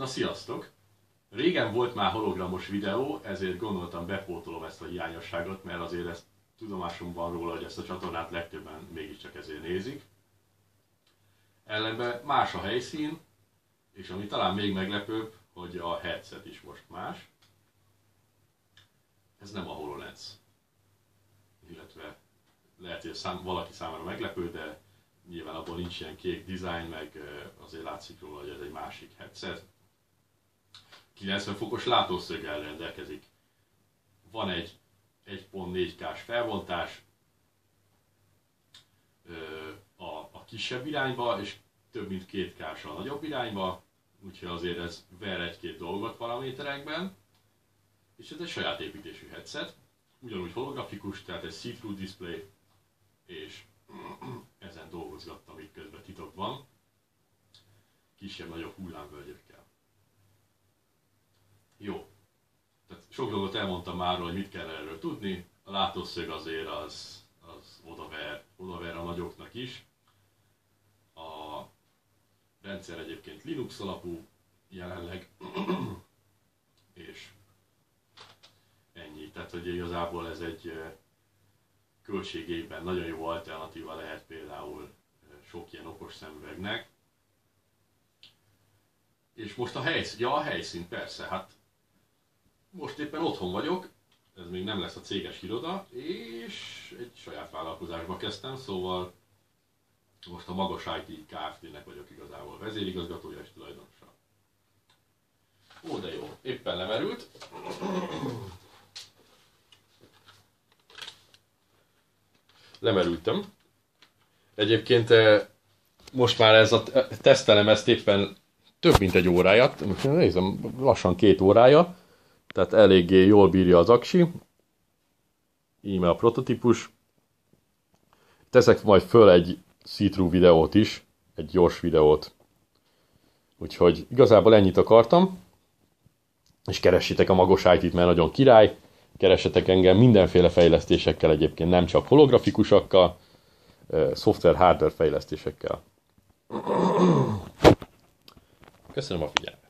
Na sziasztok! Régen volt már hologramos videó, ezért gondoltam bepótolom ezt a hiányosságot, mert azért ezt tudomásom van róla, hogy ezt a csatornát legtöbben mégiscsak ezért nézik. Ellenben más a helyszín, és ami talán még meglepőbb, hogy a headset is most más. Ez nem a HoloLens. Illetve lehet, hogy valaki számára meglepő, de nyilván abban nincs ilyen kék design, meg azért látszik róla, hogy ez egy másik headset. 90 fokos látószöggel rendelkezik. Van egy 1.4K-s felbontás a kisebb irányba, és több mint 2K-s a nagyobb irányba, úgyhogy azért ez ver egy-két dolgot paraméterekben. És ez egy saját építésű headset, ugyanúgy holografikus, tehát egy see-through display, és ezen dolgozgattam itt közben titokban, kisebb-nagyobb hullámvölgyekkel. Jó, tehát sok dolgot elmondtam már, hogy mit kell erről tudni, a látószög azért az odaver a nagyoknak is. A rendszer egyébként Linux alapú jelenleg, és ennyi, tehát hogy igazából ez egy költségében nagyon jó alternatíva lehet például sok ilyen okos szemüvegnek. És most a helyszín, ja, a helyszín persze, hát most éppen otthon vagyok, ez még nem lesz a céges iroda, és egy saját vállalkozásba kezdtem, szóval most a Magos IT Kft-nek vagyok igazából vezérigazgatója és tulajdonosa. Ó, de jó, éppen lemerült. Lemerültem. Egyébként most már ez a tesztelem ezt éppen több mint egy óráját, most nézem, lassan 2 órája, tehát eléggé jól bírja az aksi. Íme a prototípus. Teszek majd föl egy see-through videót is, egy gyors videót. Úgyhogy igazából ennyit akartam, és keressétek a Magos IT-t, mert nagyon király. Keressetek engem mindenféle fejlesztésekkel egyébként, nem csak holografikusakkal, szoftver-hardware fejlesztésekkel. Köszönöm a figyelmet!